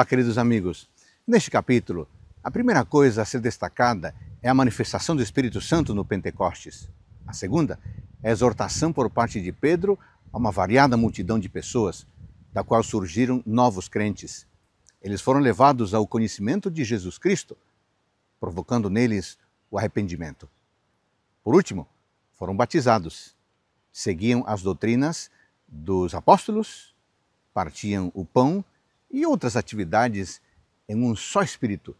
Olá, queridos amigos. Neste capítulo, a primeira coisa a ser destacada é a manifestação do Espírito Santo no Pentecostes. A segunda é a exortação por parte de Pedro a uma variada multidão de pessoas, da qual surgiram novos crentes. Eles foram levados ao conhecimento de Jesus Cristo, provocando neles o arrependimento. Por último, foram batizados, seguiam as doutrinas dos apóstolos, partiam o pão e outras atividades em um só espírito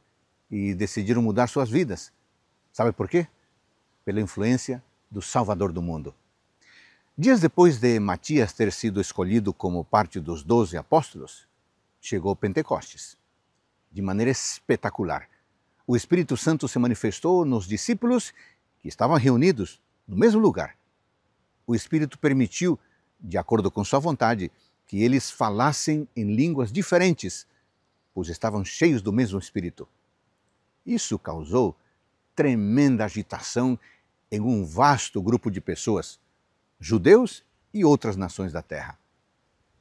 e decidiram mudar suas vidas. Sabe por quê? Pela influência do Salvador do mundo. Dias depois de Matias ter sido escolhido como parte dos 12 apóstolos, chegou Pentecostes. De maneira espetacular, o Espírito Santo se manifestou nos discípulos que estavam reunidos no mesmo lugar. O Espírito permitiu, de acordo com sua vontade, que eles falassem em línguas diferentes, pois estavam cheios do mesmo Espírito. Isso causou tremenda agitação em um vasto grupo de pessoas, judeus e outras nações da terra.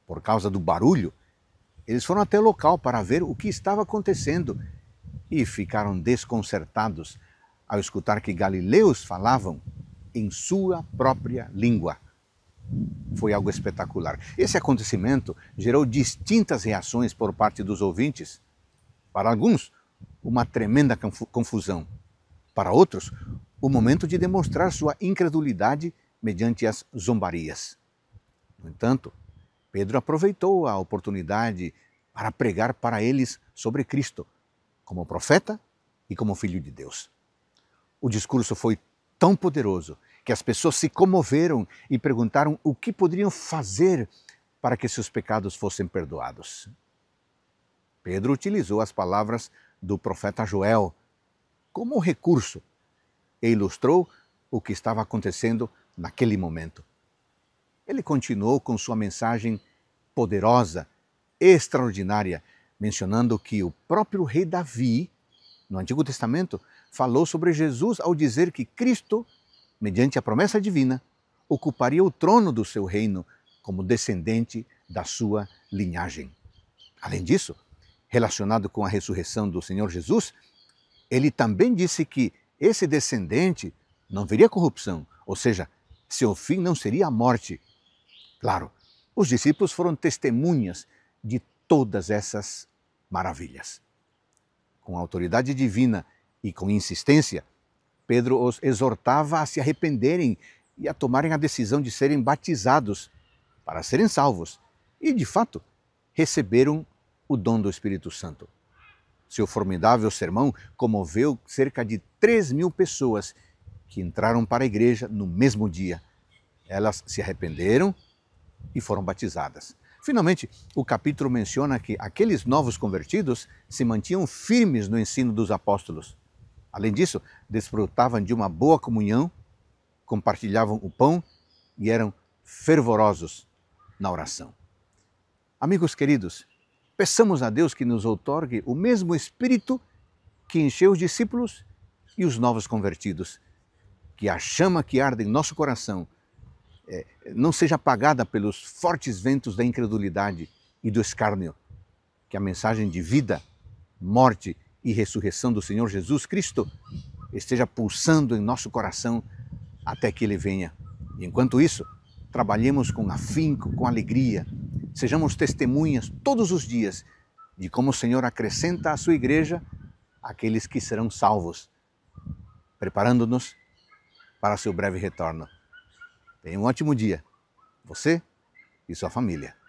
Por causa do barulho, eles foram até o local para ver o que estava acontecendo e ficaram desconcertados ao escutar que galileus falavam em sua própria língua. Foi algo espetacular. Esse acontecimento gerou distintas reações por parte dos ouvintes. Para alguns, uma tremenda confusão. Para outros, o momento de demonstrar sua incredulidade mediante as zombarias. No entanto, Pedro aproveitou a oportunidade para pregar para eles sobre Cristo, como profeta e como Filho de Deus. O discurso foi tão poderoso que as pessoas se comoveram e perguntaram o que poderiam fazer para que seus pecados fossem perdoados. Pedro utilizou as palavras do profeta Joel como recurso e ilustrou o que estava acontecendo naquele momento. Ele continuou com sua mensagem poderosa, extraordinária, mencionando que o próprio rei Davi, no Antigo Testamento, falou sobre Jesus ao dizer que Cristo, mediante a promessa divina, ocuparia o trono do seu reino como descendente da sua linhagem. Além disso, relacionado com a ressurreição do Senhor Jesus, ele também disse que esse descendente não veria corrupção, ou seja, seu fim não seria a morte. Claro, os discípulos foram testemunhas de todas essas maravilhas. Com autoridade divina e com insistência, Pedro os exortava a se arrependerem e a tomarem a decisão de serem batizados para serem salvos e, de fato, receberam o dom do Espírito Santo. Seu formidável sermão comoveu cerca de 3.000 pessoas que entraram para a igreja no mesmo dia. Elas se arrependeram e foram batizadas. Finalmente, o capítulo menciona que aqueles novos convertidos se mantinham firmes no ensino dos apóstolos. Além disso, desfrutavam de uma boa comunhão, compartilhavam o pão e eram fervorosos na oração. Amigos queridos, peçamos a Deus que nos outorgue o mesmo Espírito que encheu os discípulos e os novos convertidos, que a chama que arde em nosso coração não seja apagada pelos fortes ventos da incredulidade e do escárnio, que a mensagem de vida, morte e ressurreição do Senhor Jesus Cristo esteja pulsando em nosso coração até que Ele venha. E enquanto isso, trabalhemos com afinco, com alegria, sejamos testemunhas todos os dias de como o Senhor acrescenta à sua igreja aqueles que serão salvos, preparando-nos para seu breve retorno. Tenha um ótimo dia, você e sua família.